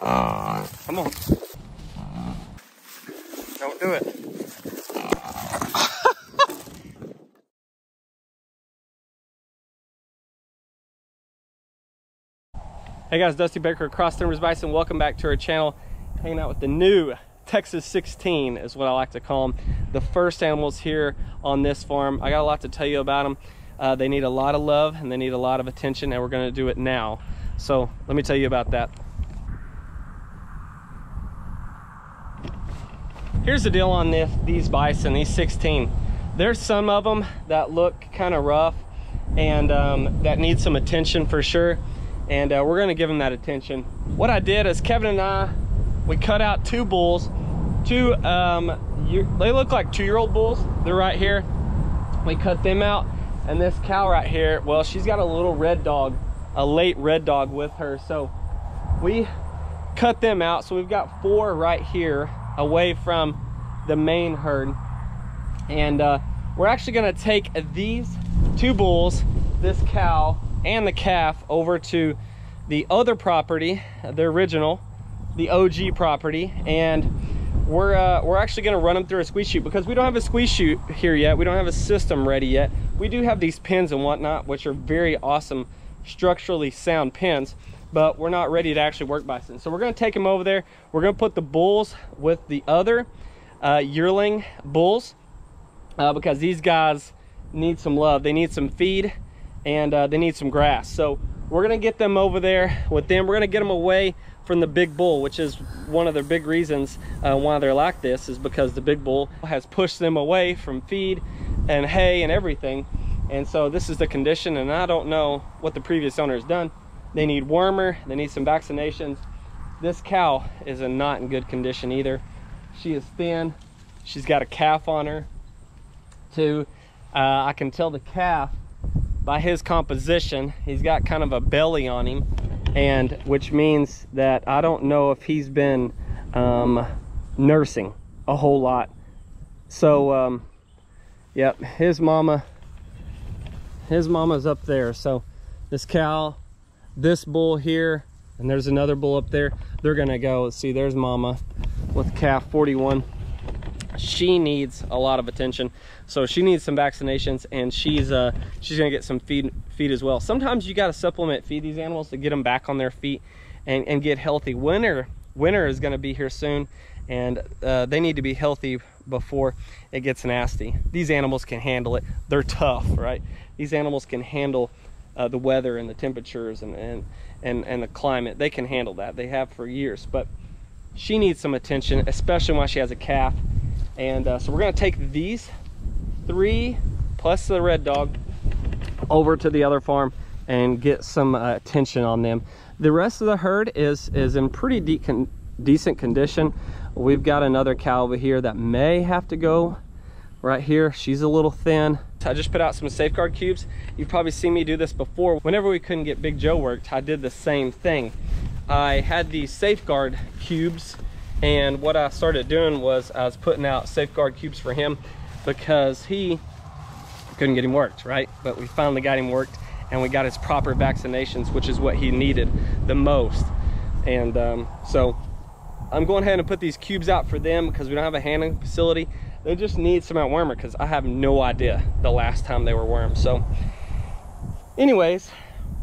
Come on. Don't do it. Hey guys, Dusty Baker, Cross Timbers Bison. Welcome back to our channel. Hanging out with the new Texas 16 is what I like to call them. The first animals here on this farm. I got a lot to tell you about them. They need a lot of love and they need a lot of attention, and we're gonna do it now. So let me tell you about that. Here's the deal on these bison, these 16. There's some of them that look kind of rough and that need some attention for sure. And we're going to give them that attention. What I did is Kevin and I, we cut out two bulls. They look like 2-year-old bulls. They're right here. We cut them out. And this cow right here, well, she's got a little red dog, a late red dog with her. So we cut them out. So we've got 4 right here away from the main herd. And we're actually going to take these 2 bulls, this cow, and the calf over to the other property, the original, the OG property, and we're actually going to run them through a squeeze chute because we don't have a squeeze chute here yet. We don't have a system ready yet. We do have these pins and whatnot, which are very awesome, structurally sound pins, but we're not ready to actually work bison. So we're going to take them over there. We're going to put the bulls with the other yearling bulls because these guys need some love. They need some feed. And they need some grass. So we're gonna get them over there with them. We're gonna get them away from the big bull, which is one of the big reasons why they're like this, is because the big bull has pushed them away from feed and hay and everything. And so this is the condition, and I don't know what the previous owner has done. They need warmer, they need some vaccinations. This cow is not in good condition either. She is thin, she's got a calf on her too. I can tell the calf by his composition, he's got kind of a belly on him, and which means that I don't know if he's been nursing a whole lot. So yep, his mama's up there. So this cow, this bull here, and there's another bull up there. They're gonna go, let's see, there's mama with calf 41. She needs a lot of attention, so she needs some vaccinations, and she's gonna get some feed as well. Sometimes you got to supplement feed these animals to get them back on their feet and get healthy. Winter is going to be here soon, and they need to be healthy before it gets nasty. These animals can handle it. They're tough, right? These animals can handle the weather and the temperatures and the climate. They can handle that. They have for years. But she needs some attention, especially while she has a calf. And so we're gonna take these 3 plus the red dog over to the other farm and get some attention on them. The rest of the herd is in pretty decent condition. We've got another cow over here that may have to go right here. She's a little thin. I just put out some safeguard cubes. You've probably seen me do this before. Whenever we couldn't get Big Joe worked, I did the same thing. I had these safeguard cubes, and what I started doing was I was putting out safeguard cubes for him because he couldn't get him worked, right? But we finally got him worked, and we got his proper vaccinations, which is what he needed the most. And so I'm going ahead and put these cubes out for them because we don't have a handling facility. They just need some outwormer because I have no idea the last time they were wormed. So anyways,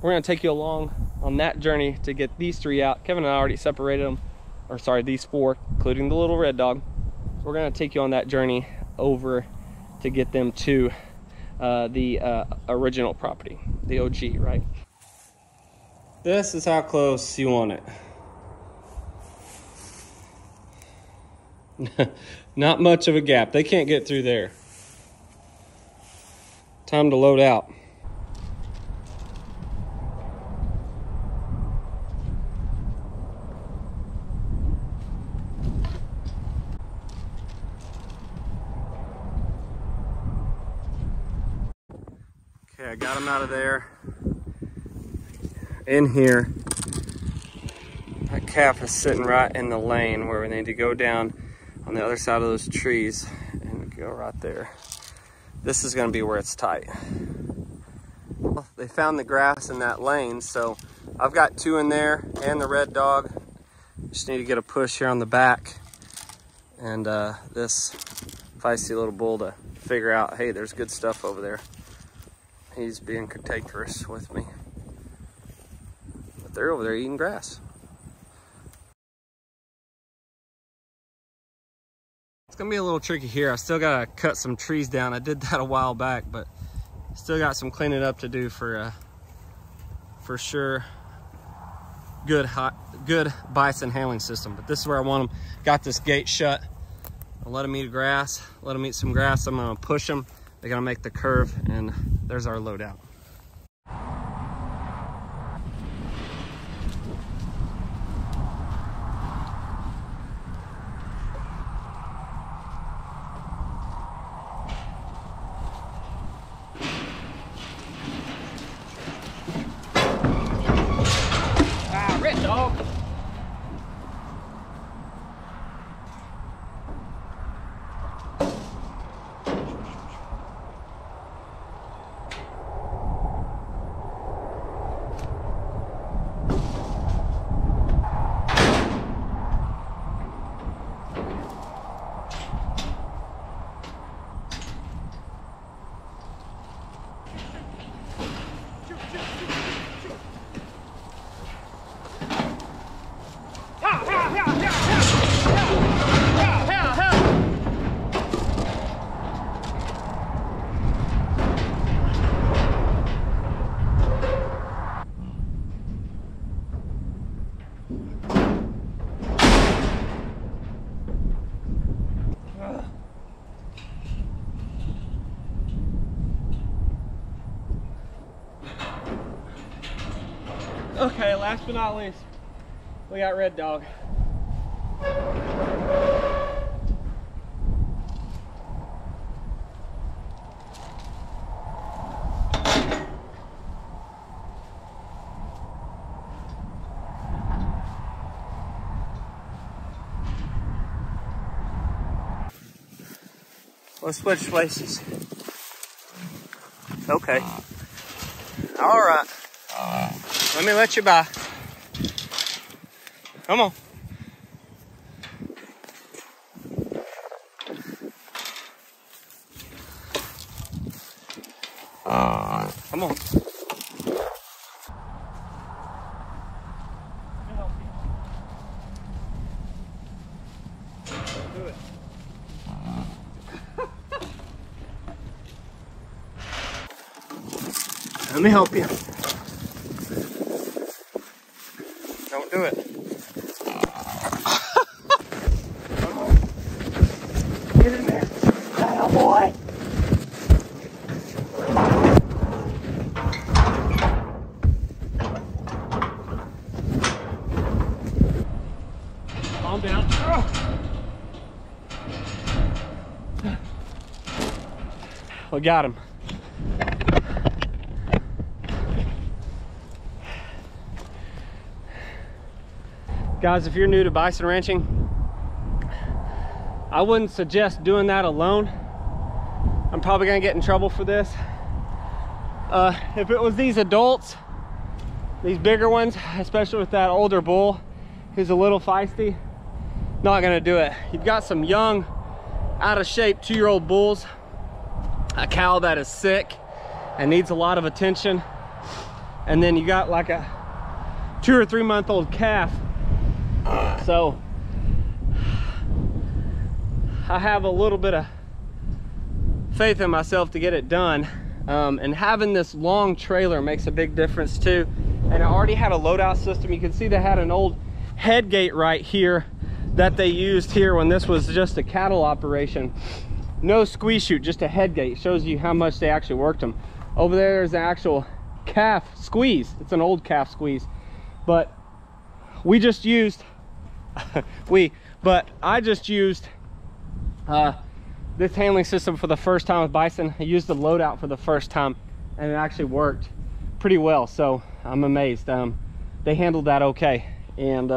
we're going to take you along on that journey to get these 3 out. Kevin and I already separated them. Or sorry, these 4, including the little red dog. We're gonna take you on that journey over to get them to the original property, the OG, right? This is how close you want it. Not much of a gap. They can't get through there. Time to load out. I got them out of there, in here. That calf is sitting right in the lane where we need to go down on the other side of those trees and go right there. This is going to be where it's tight. Well, they found the grass in that lane, so I've got 2 in there and the red dog. Just need to get a push here on the back and this feisty little bull to figure out, hey, there's good stuff over there. He's being cantankerous with me. But they're over there eating grass. It's gonna be a little tricky here. I still gotta cut some trees down. I did that a while back, but still got some cleaning up to do for sure. Good bison handling system, but this is where I want them. Got this gate shut. I'll let them eat grass, let them eat some grass. I'm gonna push them. They're gonna make the curve, and there's our loadout. Okay, last but not least, we got Red Dog. Let's switch places. Okay. All right. Let me let you by. Come on. Come on. Do it. Let me help you. Do it. Get in there. Oh boy. Calm down. Oh. We got him. Guys, if you're new to bison ranching, I wouldn't suggest doing that alone. I'm probably gonna get in trouble for this. If it was these adults, these bigger ones, especially with that older bull who's a little feisty, not gonna do it. You've got some young, out of shape 2-year-old bulls, a cow that is sick and needs a lot of attention, and then you got like a 2 or 3 month old calf. So I have a little bit of faith in myself to get it done, and having this long trailer makes a big difference too. And I already had a loadout system. You can see they had an old head gate right here that they used here when this was just a cattle operation. No squeeze chute, just a head gate. Shows you how much they actually worked them. Over there is an actual calf squeeze. It's an old calf squeeze, but we just used I just used this handling system for the first time with bison. I used the loadout for the first time, and it actually worked pretty well. So I'm amazed. They handled that okay, and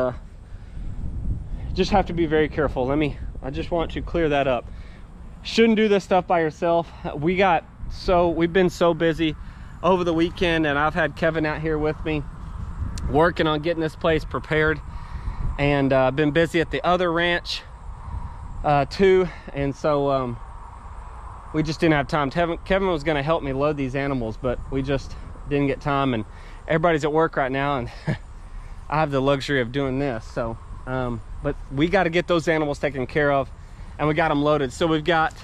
just have to be very careful. I just want to clear that up. Shouldn't do this stuff by yourself. We've been so busy over the weekend, and I've had Kevin out here with me working on getting this place prepared. and I've been busy at the other ranch too, and so we just didn't have time. Kevin was going to help me load these animals, but we just didn't get time, and everybody's at work right now, and I have the luxury of doing this. So but we got to get those animals taken care of, and we got them loaded. So we've got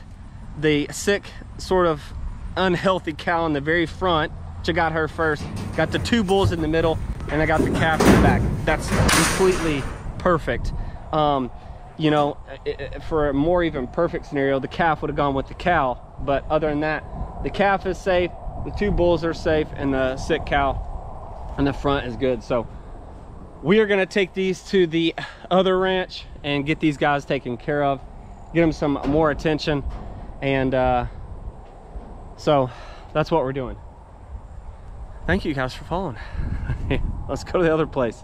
the sick, sort of unhealthy cow in the very front. I got her first, got the two bulls in the middle, and I got the calf in the back. That's completely perfect. You know, for a more even perfect scenario, the calf would have gone with the cow, but other than that, the calf is safe, the two bulls are safe, and the sick cow in the front is good. So we are going to take these to the other ranch and get these guys taken care of, get them some more attention, and so that's what we're doing. Thank you guys for following. Let's go to the other place.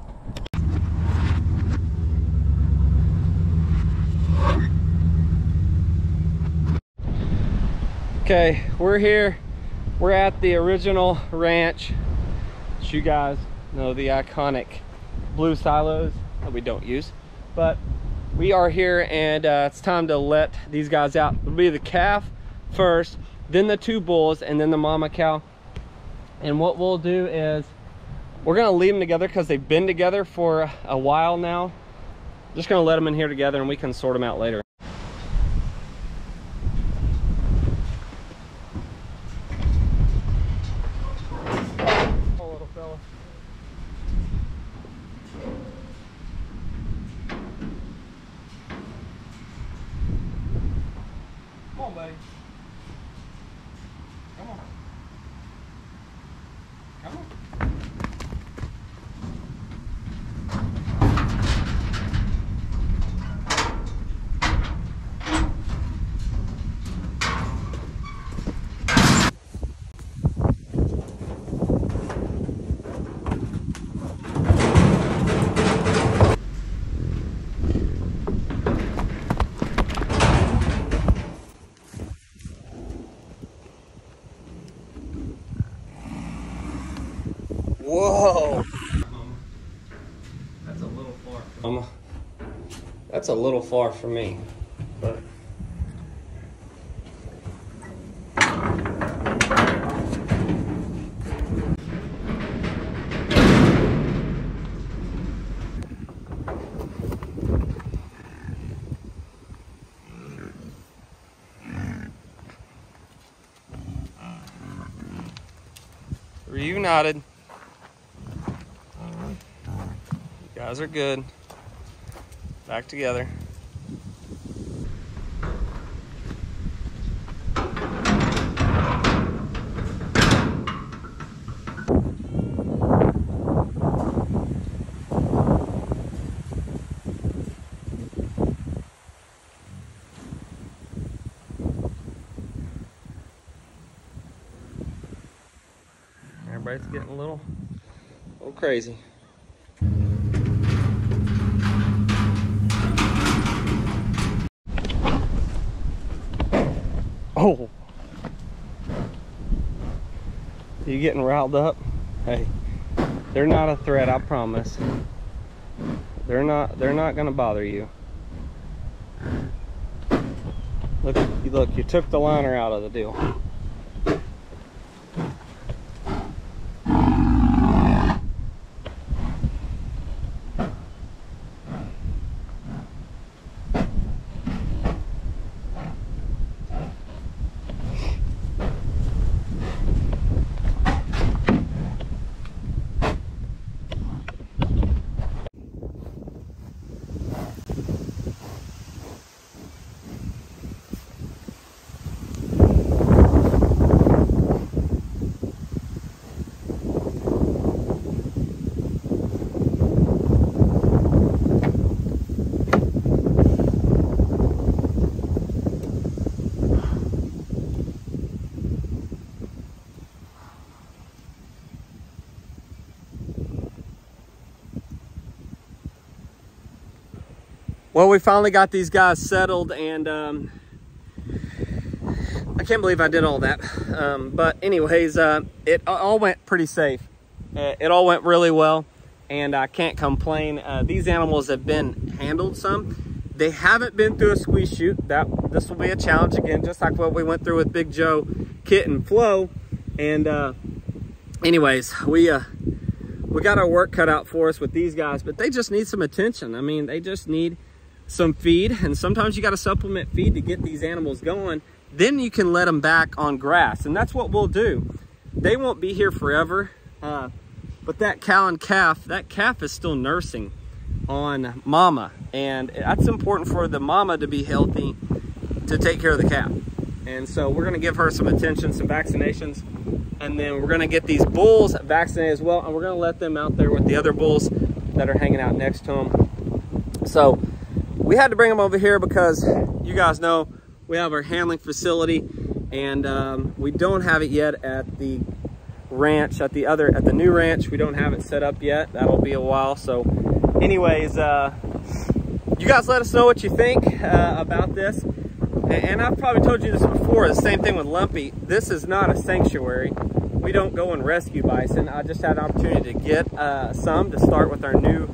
Okay, we're here. We're at the original ranch, which you guys know, the iconic blue silos that we don't use, but we are here, and it's time to let these guys out. It'll be the calf first, then the two bulls, and then the mama cow. And what we'll do is we're going to leave them together because they've been together for a while now. Just going to let them in here together, and we can sort them out later. Whoa! That's a little far for me. That's a little far for me. But reunited. Guys are good. Back together. Everybody's getting a little crazy. Oh, you getting riled up? Hey, they're not a threat, I promise. They're not gonna bother you. Look, you took the liner out of the deal. Well, we finally got these guys settled, and I can't believe I did all that. But anyways, it all went pretty safe. It all went really well. and I can't complain. These animals have been handled some. They haven't been through a squeeze shoot. This will be a challenge again, just like what we went through with Big Joe, Kit, and Flo. And anyways, we got our work cut out for us with these guys, but they just need some attention. I mean, they just need some feed, and sometimes you got to supplement feed to get these animals going. Then you can let them back on grass, and that's what we'll do. They won't be here forever, but that cow and calf, that calf is still nursing on mama, and that's important for the mama to be healthy to take care of the calf. And so we're going to give her some attention, some vaccinations, and then we're going to get these bulls vaccinated as well, and we're going to let them out there with the other bulls that are hanging out next to them. So we had to bring them over here because you guys know we have our handling facility, and we don't have it yet at the ranch, at the new ranch. We don't have it set up yet. That'll be a while. So anyways, you guys let us know what you think about this. And I've probably told you this before, the same thing with Lumpy. This is not a sanctuary. We don't go and rescue bison. I just had an opportunity to get some to start with our new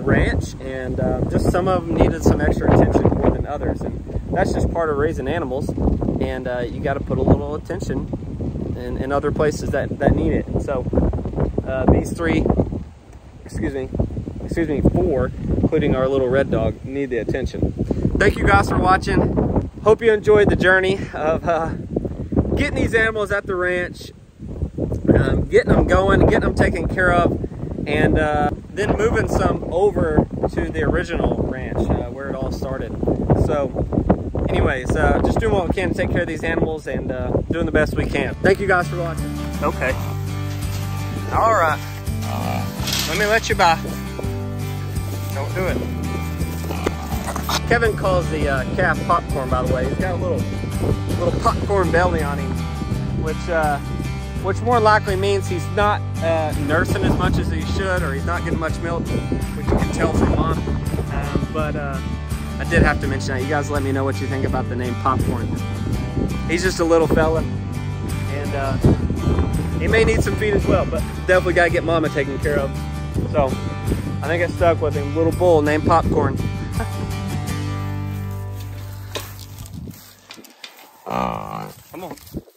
ranch, and just some of them needed some extra attention more than others. And that's just part of raising animals. And you got to put a little attention in other places that need it. So these three, four, including our little red dog, need the attention. Thank you guys for watching. Hope you enjoyed the journey of getting these animals at the ranch, getting them going, getting them taken care of, and then moving some over to the original ranch where it all started. So anyways, just doing what we can to take care of these animals, and doing the best we can. Thank you guys for watching. Okay. All right. Let me let you by. Don't do it. Kevin calls the calf Popcorn, by the way. He's got a little popcorn belly on him, which more likely means he's not nursing as much as he should, or he's not getting much milk, which you can tell from mom. But I did have to mention that. You guys let me know what you think about the name Popcorn. He's just a little fella, and he may need some feed as well, but definitely got to get mama taken care of. So I think I stuck with him, little bull named Popcorn. Come on.